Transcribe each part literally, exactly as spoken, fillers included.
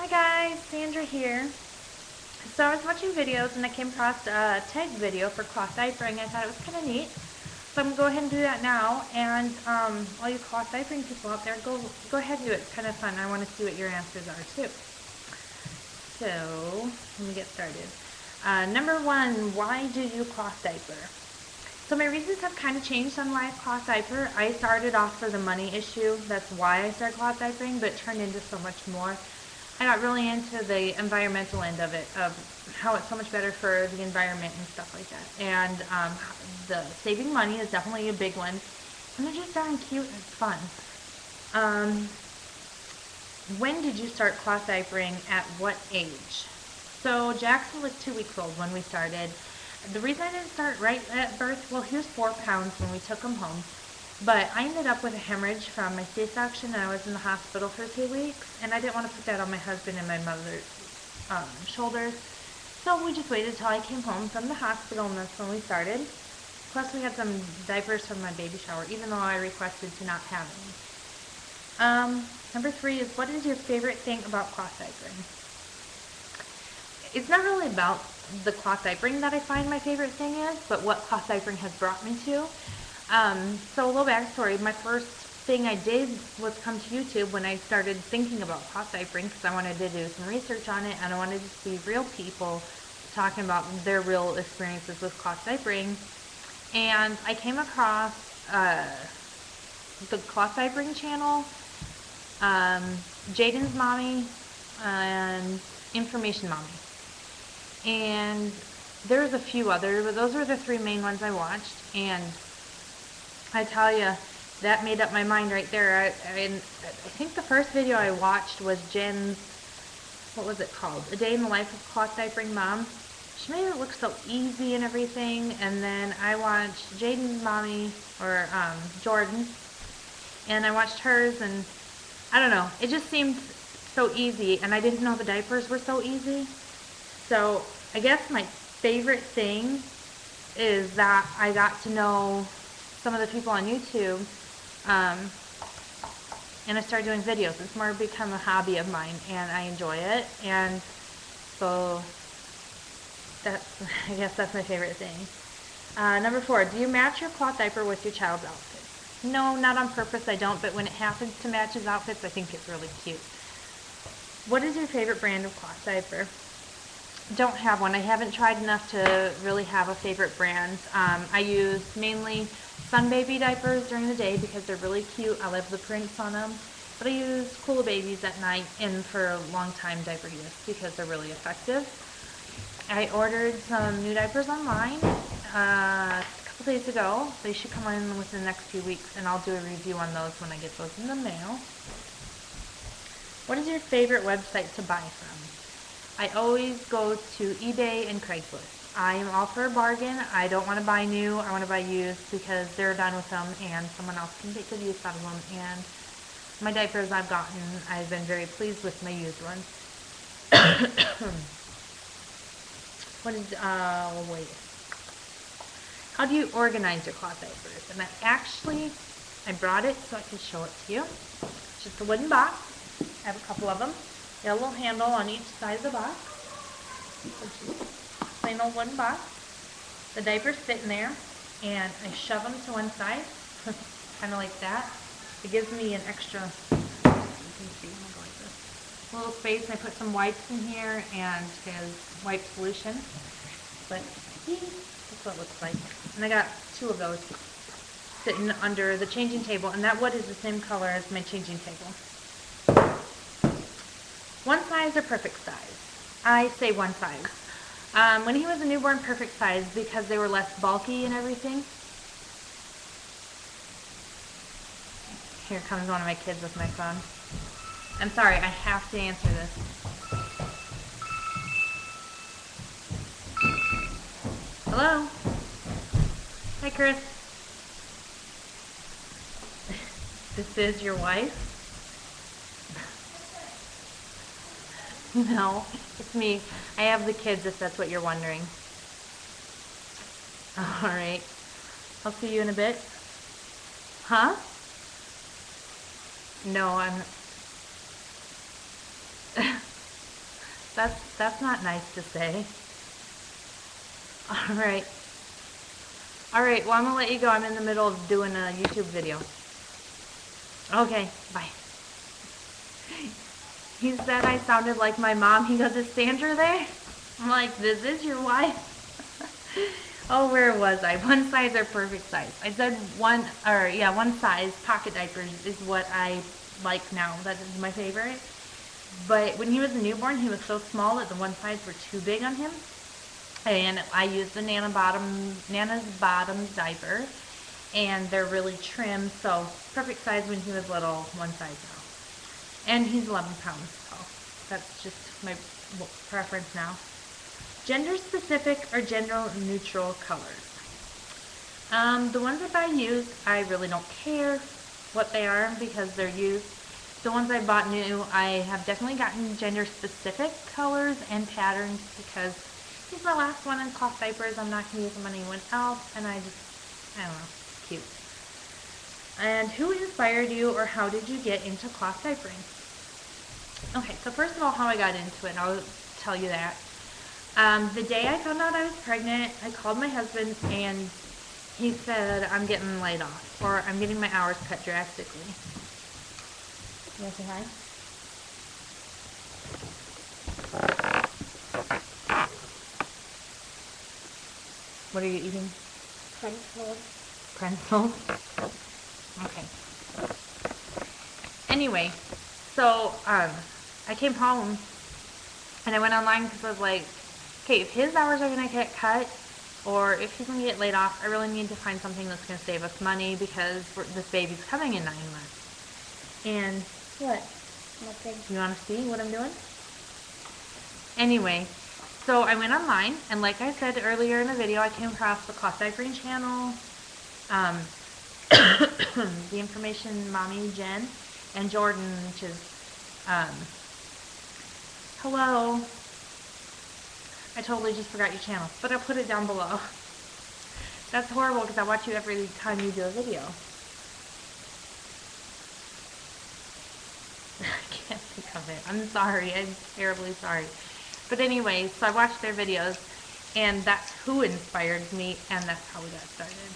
Hi guys, Sandra here. So I was watching videos and I came across a tag video for cloth diapering. I thought it was kind of neat. So I'm going to go ahead and do that now. And um, all you cloth diapering people out there, go, go ahead and do it. It's kind of fun. I want to see what your answers are too. So let me get started. Uh, number one, why do you cloth diaper? So my reasons have kind of changed on why I cloth diaper. I started off for the money issue. That's why I started cloth diapering, but it turned into so much more. I got really into the environmental end of it, of how it's so much better for the environment and stuff like that. And um, the saving money is definitely a big one. And they're just darn cute and fun. Um, when did you start cloth diapering? At what age? So Jackson was two weeks old when we started. The reason I didn't start right at birth, well, he was four pounds when we took him home. But I ended up with a hemorrhage from my C-section, and I was in the hospital for three weeks. And I didn't want to put that on my husband and my mother's um, shoulders. So we just waited until I came home from the hospital, and that's when we started. Plus, we had some diapers from my baby shower, even though I requested to not have them. Um, number three is, what is your favorite thing about cloth diapering? It's not really about the cloth diapering that I find my favorite thing is, but what cloth diapering has brought me to. Um, so a little backstory, my first thing I did was come to YouTube when I started thinking about cloth diapering, because I wanted to do some research on it and I wanted to see real people talking about their real experiences with cloth diapering. And I came across uh, the Cloth Diapering Channel, um, Jaden's Mommy, and Information Mommy. And there's a few others, but those were the three main ones I watched. And I tell you, that made up my mind right there. I, I, I think the first video I watched was Jen's, what was it called? A Day in the Life of Cloth Diapering Mom. She made it look so easy and everything. And then I watched Jaden's Mommy, or um, Jordan's, and I watched hers, and I don't know. It just seemed so easy, and I didn't know the diapers were so easy. So I guess my favorite thing is that I got to know some of the people on YouTube, um, and I started doing videos. It's more become a hobby of mine, and I enjoy it, and so that's, I guess that's my favorite thing. Uh, number four, do you match your cloth diaper with your child's outfit? No, not on purpose I don't, but when it happens to match his outfits, I think it's really cute. What is your favorite brand of cloth diaper? Don't have one. I haven't tried enough to really have a favorite brand. Um, I use mainly Sun Baby diapers during the day because they're really cute. I love the prints on them. But I use Cool Babies at night and for long time diaper use because they're really effective. I ordered some new diapers online uh, a couple days ago. They should come in within the next few weeks, and I'll do a review on those when I get those in the mail. What is your favorite website to buy from? I always go to eBay and Craigslist. I am all for a bargain. I don't want to buy new. I want to buy used because they're done with them and someone else can take good use out of them. And my diapers I've gotten, I've been very pleased with my used ones. What is, uh, wait. How do you organize your cloth diapers? And I actually, I brought it so I could show it to you. It's just a wooden box. I have a couple of them. Got a little handle on each side of the box. Plain old wooden box. The diapers sit in there, and I shove them to one side, kind of like that. It gives me an extra, you can see, I'm gonna go like this, little space. And I put some wipes in here, and his wipe solution. But that's what it looks like. And I got two of those sitting under the changing table, and that wood is the same color as my changing table. One size or perfect size? I say one size. Um, when he was a newborn, perfect size because they were less bulky and everything. Here comes one of my kids with my phone. I'm sorry, I have to answer this. Hello? Hi, Chris. This is your wife? No, it's me. I have the kids, if that's what you're wondering. All right. I'll see you in a bit. Huh? No, I'm... That's, that's not nice to say. All right. All right, well, I'm going to let you go. I'm in the middle of doing a YouTube video. Okay, bye. He said I sounded like my mom. He goes, is Sandra there? I'm like, this is your wife? Oh, where was I? One size or perfect size? I said one, or yeah, one size pocket diapers is what I like now. That is my favorite. But when he was a newborn, he was so small that the one size were too big on him. And I use the Nana bottom, Nana's bottom diaper, and they're really trim, so perfect size when he was little, one size now. And he's eleven pounds, so that's just my preference now. Gender-specific or gender-neutral colors. Um, the ones that I use, I really don't care what they are because they're used. The ones I bought new, I have definitely gotten gender-specific colors and patterns because he's my last one in cloth diapers. I'm not going to use them on anyone else, and I just, I don't know, it's cute. And who inspired you or how did you get into cloth diapering? Okay, so first of all, how I got into it, I'll tell you that. Um, the day I found out I was pregnant, I called my husband, and he said, I'm getting laid off, or I'm getting my hours cut drastically. You want to say hi? What are you eating? Pretzels. Pretzels? Okay. Anyway, so um, I came home and I went online because I was like, okay, if his hours are going to get cut or if he's going to get laid off, I really need to find something that's going to save us money because we're, this baby's coming in nine months. And what? Nothing. You want to see what I'm doing? Anyway. So I went online, and like I said earlier in the video, I came across the Cloth Diaper channel, um, the Information Mommy, Jen, and Jordan, which is, um, hello, I totally just forgot your channel, but I'll put it down below. That's horrible because I watch you every time you do a video. I can't think of it. I'm sorry. I'm terribly sorry. But anyways, so I watched their videos, and that's who inspired me, and that's how we got started.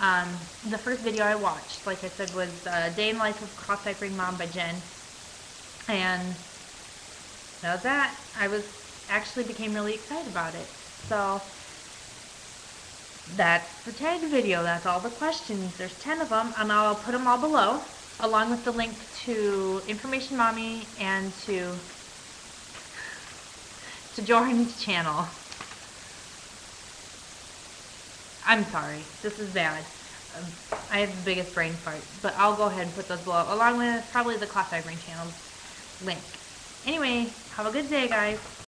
Um, the first video I watched, like I said, was uh, Day in Life of Cloth Diapering Mom by Jen. And now that, I was actually became really excited about it. So that's the tag video. That's all the questions. There's ten of them, and I'll put them all below, along with the link to Information Mommy and to... to Jordan's channel. I'm sorry, this is bad. Um, I have the biggest brain fart, but I'll go ahead and put those below, along with probably the Cloth Diaper Green channel's link. Anyway, have a good day, guys.